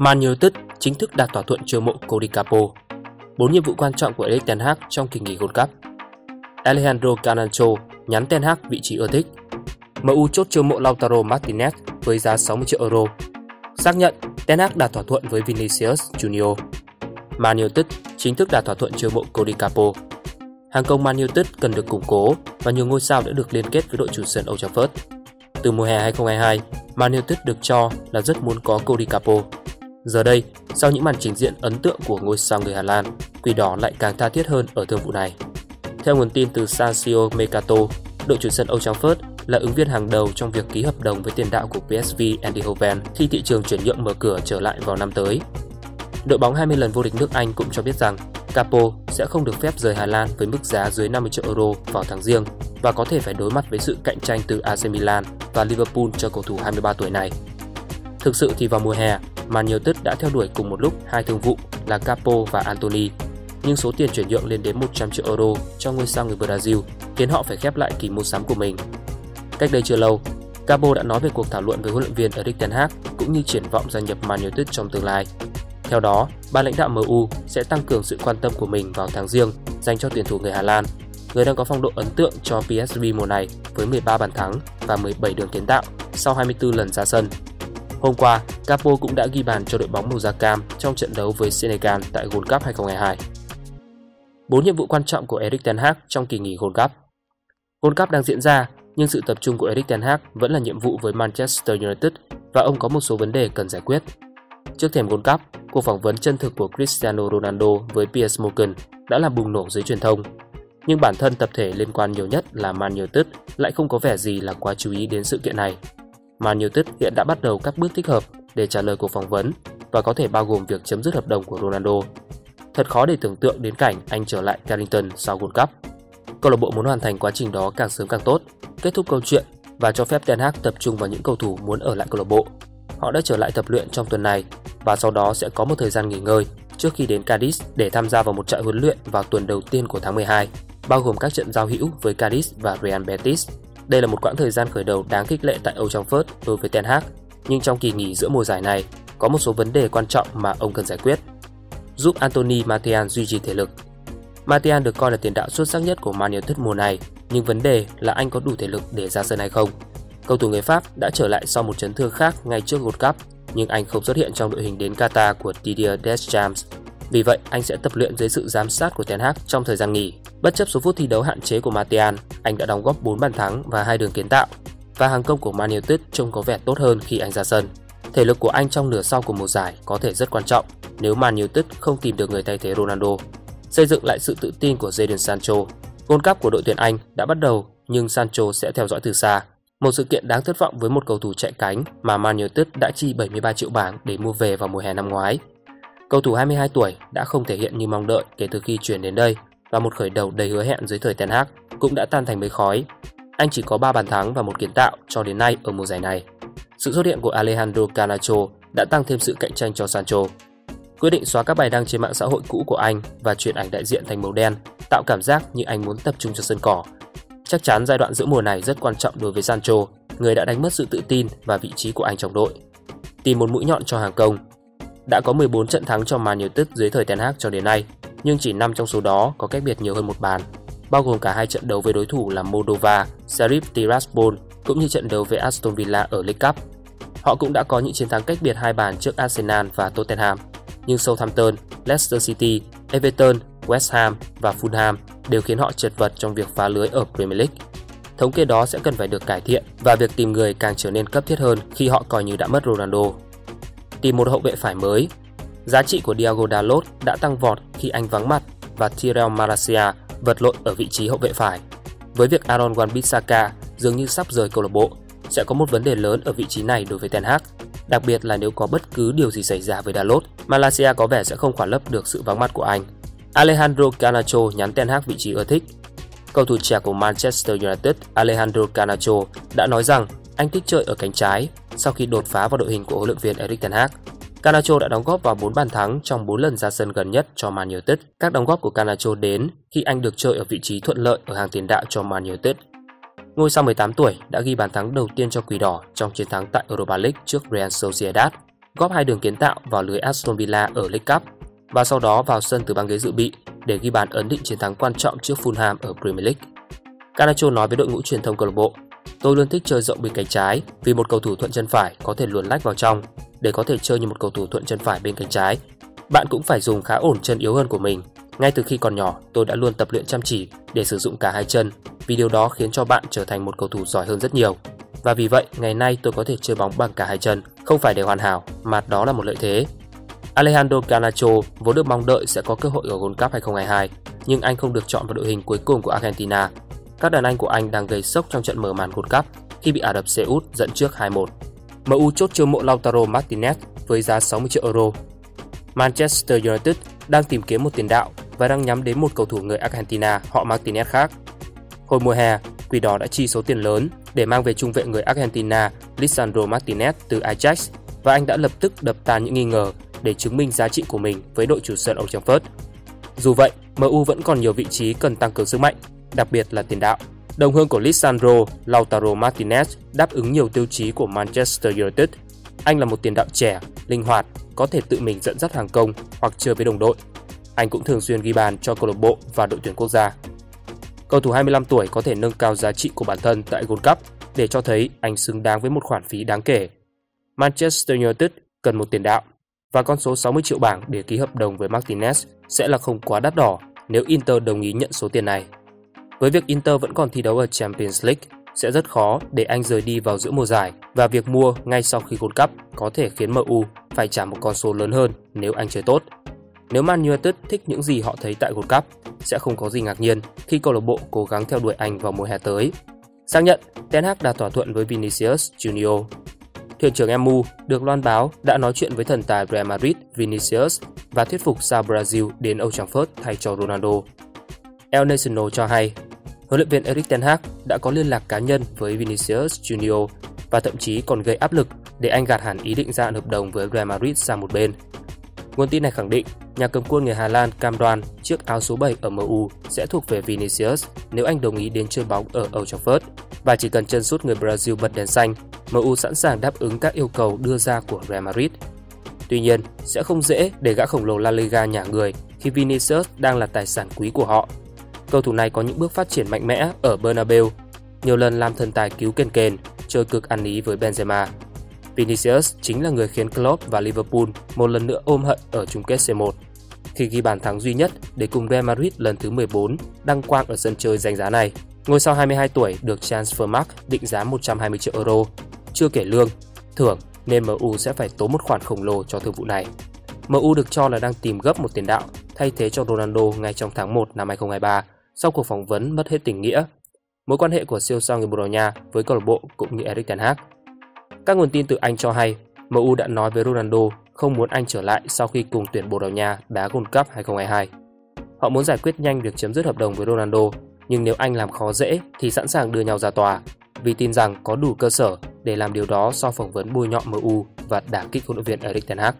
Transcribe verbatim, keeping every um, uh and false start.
Man Utd chính thức đạt thỏa thuận chiêu mộ Codicapo. Bốn nhiệm vụ quan trọng của Alex Ten Hag trong kỳ nghỉ World Cup. Alejandro Canancho nhắn Ten Hag vị trí ưa thích. em u chốt chiêu mộ Lautaro Martinez với giá sáu mươi triệu euro. Xác nhận Ten Hag đạt thỏa thuận với Vinicius Junior. Man Utd chính thức đạt thỏa thuận chiêu mộ Codicapo. Hàng công Man Utd cần được củng cố và nhiều ngôi sao đã được liên kết với đội chủ sân Old Trafford. Từ mùa hè hai không hai hai, Man Utd được cho là rất muốn có Codicapo. Giờ đây, sau những màn trình diễn ấn tượng của ngôi sao người Hà Lan, Quỷ Đỏ lại càng tha thiết hơn ở thương vụ này. Theo nguồn tin từ Sancio Mercato, đội chủ sân Old Trafford là ứng viên hàng đầu trong việc ký hợp đồng với tiền đạo của pê ét vê Eindhoven khi thị trường chuyển nhượng mở cửa trở lại vào năm tới. Đội bóng hai mươi lần vô địch nước Anh cũng cho biết rằng Capo sẽ không được phép rời Hà Lan với mức giá dưới năm mươi triệu euro vào tháng Giêng và có thể phải đối mặt với sự cạnh tranh từ a xê Milan và Liverpool cho cầu thủ hai mươi ba tuổi này. Thực sự thì vào mùa hè, Man Utd đã theo đuổi cùng một lúc hai thương vụ là Capo và Antony, nhưng số tiền chuyển nhượng lên đến một trăm triệu euro cho ngôi sao người Brazil khiến họ phải khép lại kỳ mua sắm của mình. Cách đây chưa lâu, Capo đã nói về cuộc thảo luận với huấn luyện viên Erik ten Hag cũng như triển vọng gia nhập Man Utd trong tương lai. Theo đó, ban lãnh đạo em u sẽ tăng cường sự quan tâm của mình vào tháng Giêng dành cho tuyển thủ người Hà Lan, người đang có phong độ ấn tượng cho pê ét vê mùa này với mười ba bàn thắng và mười bảy đường kiến tạo sau hai mươi tư lần ra sân. Hôm qua, Capo cũng đã ghi bàn cho đội bóng màu da cam trong trận đấu với Senegal tại World Cup hai không hai hai. Bốn nhiệm vụ quan trọng của Erik ten Hag trong kỳ nghỉ World Cup. World Cup đang diễn ra, nhưng sự tập trung của Erik ten Hag vẫn là nhiệm vụ với Manchester United và ông có một số vấn đề cần giải quyết. Trước thềm World Cup, cuộc phỏng vấn chân thực của Cristiano Ronaldo với Piers Morgan đã làm bùng nổ giới truyền thông. Nhưng bản thân tập thể liên quan nhiều nhất là Man Utd lại không có vẻ gì là quá chú ý đến sự kiện này. Man Utd hiện đã bắt đầu các bước thích hợp để trả lời cuộc phỏng vấn và có thể bao gồm việc chấm dứt hợp đồng của Ronaldo. Thật khó để tưởng tượng đến cảnh anh trở lại Carrington sau World Cup. Câu lạc bộ muốn hoàn thành quá trình đó càng sớm càng tốt, kết thúc câu chuyện và cho phép Ten Hag tập trung vào những cầu thủ muốn ở lại câu lạc bộ. Họ đã trở lại tập luyện trong tuần này và sau đó sẽ có một thời gian nghỉ ngơi trước khi đến Cadiz để tham gia vào một trại huấn luyện vào tuần đầu tiên của tháng mười hai, bao gồm các trận giao hữu với Cadiz và Real Betis. Đây là một quãng thời gian khởi đầu đáng khích lệ tại Old Trafford đối với Ten Hag, nhưng trong kỳ nghỉ giữa mùa giải này có một số vấn đề quan trọng mà ông cần giải quyết. Giúp Anthony Martial duy trì thể lực. Martial được coi là tiền đạo xuất sắc nhất của Man Utd mùa này, nhưng vấn đề là anh có đủ thể lực để ra sân hay không. Cầu thủ người Pháp đã trở lại sau một chấn thương khác ngay trước World Cup, nhưng anh không xuất hiện trong đội hình đến Qatar của Didier Deschamps. Vì vậy, anh sẽ tập luyện dưới sự giám sát của Ten Hag trong thời gian nghỉ. Bất chấp số phút thi đấu hạn chế của Martial, anh đã đóng góp bốn bàn thắng và hai đường kiến tạo, và hàng công của Man Utd trông có vẻ tốt hơn khi anh ra sân. Thể lực của anh trong nửa sau của mùa giải có thể rất quan trọng nếu Man Utd không tìm được người thay thế Ronaldo. Xây dựng lại sự tự tin của Jadon Sancho. World Cup của đội tuyển Anh đã bắt đầu, nhưng Sancho sẽ theo dõi từ xa. Một sự kiện đáng thất vọng với một cầu thủ chạy cánh mà Man Utd đã chi bảy mươi ba triệu bảng để mua về vào mùa hè năm ngoái. Cầu thủ hai mươi hai tuổi đã không thể hiện như mong đợi kể từ khi chuyển đến đây và một khởi đầu đầy hứa hẹn dưới thời Ten Hag cũng đã tan thành mây khói. Anh chỉ có ba bàn thắng và một kiến tạo cho đến nay ở mùa giải này. Sự xuất hiện của Alejandro Garnacho đã tăng thêm sự cạnh tranh cho Sancho. Quyết định xóa các bài đăng trên mạng xã hội cũ của anh và chuyển ảnh đại diện thành màu đen tạo cảm giác như anh muốn tập trung cho sân cỏ. Chắc chắn giai đoạn giữa mùa này rất quan trọng đối với Sancho, người đã đánh mất sự tự tin và vị trí của anh trong đội. Tìm một mũi nhọn cho hàng công. Đã có mười bốn trận thắng cho Man Utd dưới thời Ten Hag cho đến nay, nhưng chỉ năm trong số đó có cách biệt nhiều hơn một bàn, bao gồm cả hai trận đấu với đối thủ là Moldova, Sheriff Tiraspol cũng như trận đấu với Aston Villa ở League Cup. Họ cũng đã có những chiến thắng cách biệt hai bàn trước Arsenal và Tottenham, nhưng Southampton, Leicester City, Everton, West Ham và Fulham đều khiến họ chật vật trong việc phá lưới ở Premier League. Thống kê đó sẽ cần phải được cải thiện và việc tìm người càng trở nên cấp thiết hơn khi họ coi như đã mất Ronaldo. Tìm một hậu vệ phải mới. Giá trị của Diogo Dalot đã tăng vọt khi anh vắng mặt và Tyrell Malacia vật lộn ở vị trí hậu vệ phải. Với việc Aaron Wan-Bissaka dường như sắp rời câu lạc bộ, sẽ có một vấn đề lớn ở vị trí này đối với Ten Hag, đặc biệt là nếu có bất cứ điều gì xảy ra với Dalot, Malacia có vẻ sẽ không khỏa lấp được sự vắng mặt của anh. Alejandro Garnacho nhắn Ten Hag vị trí ưa thích. Cầu thủ trẻ của Manchester United Alejandro Garnacho đã nói rằng anh thích chơi ở cánh trái sau khi đột phá vào đội hình của huấn luyện viên Erik ten Hag. Garnacho đã đóng góp vào bốn bàn thắng trong bốn lần ra sân gần nhất cho Man Utd. Các đóng góp của Garnacho đến khi anh được chơi ở vị trí thuận lợi ở hàng tiền đạo cho Man Utd. Ngôi sao mười tám tuổi đã ghi bàn thắng đầu tiên cho Quỷ Đỏ trong chiến thắng tại Europa League trước Real Sociedad góp hai đường kiến tạo vào lưới Aston Villa ở League Cup và sau đó vào sân từ băng ghế dự bị để ghi bàn ấn định chiến thắng quan trọng trước Fulham ở Premier League. Garnacho nói với đội ngũ truyền thông câu lạc bộ: "Tôi luôn thích chơi rộng bên cánh trái vì một cầu thủ thuận chân phải có thể luồn lách vào trong. Để có thể chơi như một cầu thủ thuận chân phải bên cánh trái, bạn cũng phải dùng khá ổn chân yếu hơn của mình. Ngay từ khi còn nhỏ, tôi đã luôn tập luyện chăm chỉ để sử dụng cả hai chân vì điều đó khiến cho bạn trở thành một cầu thủ giỏi hơn rất nhiều. Và vì vậy, ngày nay tôi có thể chơi bóng bằng cả hai chân, không phải để hoàn hảo mà đó là một lợi thế." Alejandro Garnacho vốn được mong đợi sẽ có cơ hội ở World Cup hai không hai hai, nhưng anh không được chọn vào đội hình cuối cùng của Argentina. Các đàn anh của anh đang gây sốc trong trận mở màn World Cup khi bị Ả Rập Xê Út dẫn trước hai một. em u chốt chiêu mộ Lautaro Martinez với giá sáu mươi triệu euro. Manchester United đang tìm kiếm một tiền đạo và đang nhắm đến một cầu thủ người Argentina họ Martinez khác. Hồi mùa hè, Quỷ Đỏ đã chi số tiền lớn để mang về trung vệ người Argentina Lisandro Martinez từ Ajax và anh đã lập tức đập tan những nghi ngờ để chứng minh giá trị của mình với đội chủ sân Old Trafford. Dù vậy, em u vẫn còn nhiều vị trí cần tăng cường sức mạnh, đặc biệt là tiền đạo. Đồng hương của Lisandro, Lautaro Martinez đáp ứng nhiều tiêu chí của Manchester United. Anh là một tiền đạo trẻ, linh hoạt, có thể tự mình dẫn dắt hàng công hoặc chơi với đồng đội. Anh cũng thường xuyên ghi bàn cho câu lạc bộ và đội tuyển quốc gia. Cầu thủ hai mươi lăm tuổi có thể nâng cao giá trị của bản thân tại World Cup để cho thấy anh xứng đáng với một khoản phí đáng kể. Manchester United cần một tiền đạo và con số sáu mươi triệu bảng để ký hợp đồng với Martinez sẽ là không quá đắt đỏ nếu Inter đồng ý nhận số tiền này. Với việc Inter vẫn còn thi đấu ở Champions League, sẽ rất khó để anh rời đi vào giữa mùa giải và việc mua ngay sau khi World Cup có thể khiến em u phải trả một con số lớn hơn nếu anh chơi tốt. Nếu Man Utd thích những gì họ thấy tại World Cup, sẽ không có gì ngạc nhiên khi câu lạc bộ cố gắng theo đuổi anh vào mùa hè tới. Xác nhận, Ten Hag đã thỏa thuận với Vinicius Junior. Thuyền trưởng em u được loan báo đã nói chuyện với thần tài Real Madrid Vinicius và thuyết phục sao Brazil đến Old Trafford thay cho Ronaldo. El Nacional cho hay, huấn luyện viên Erik Ten Hag đã có liên lạc cá nhân với Vinicius Junior và thậm chí còn gây áp lực để anh gạt hẳn ý định gia hạn hợp đồng với Real Madrid sang một bên. Nguồn tin này khẳng định nhà cầm quân người Hà Lan cam đoan chiếc áo số bảy ở em u sẽ thuộc về Vinicius nếu anh đồng ý đến chơi bóng ở Old Trafford và chỉ cần chân sút người Brazil bật đèn xanh, em u sẵn sàng đáp ứng các yêu cầu đưa ra của Real Madrid. Tuy nhiên, sẽ không dễ để gã khổng lồ La Liga nhả người khi Vinicius đang là tài sản quý của họ. Cầu thủ này có những bước phát triển mạnh mẽ ở Bernabeu, nhiều lần làm thần tài cứu kền kền, chơi cực ăn ý với Benzema. Vinicius chính là người khiến Klopp và Liverpool một lần nữa ôm hận ở chung kết xê một, khi ghi bàn thắng duy nhất để cùng Real Madrid lần thứ mười bốn đăng quang ở sân chơi danh giá này. Ngôi sao hai mươi hai tuổi được Transfermarkt định giá một trăm hai mươi triệu euro, chưa kể lương, thưởng nên em u sẽ phải tốn một khoản khổng lồ cho thương vụ này. em u được cho là đang tìm gấp một tiền đạo thay thế cho Ronaldo ngay trong tháng một năm hai không hai ba. Sau cuộc phỏng vấn mất hết tình nghĩa, mối quan hệ của siêu sao người Bồ Đào Nha với câu lạc bộ cũng như Erik Ten Hag. Các nguồn tin từ Anh cho hay, em u đã nói với Ronaldo không muốn anh trở lại sau khi cùng tuyển Bồ Đào Nha đá World Cup hai không hai hai. Họ muốn giải quyết nhanh việc chấm dứt hợp đồng với Ronaldo, nhưng nếu anh làm khó dễ thì sẵn sàng đưa nhau ra tòa, vì tin rằng có đủ cơ sở để làm điều đó sau phỏng vấn bôi nhọ em u và đả kích huấn luyện viên Erik Ten Hag.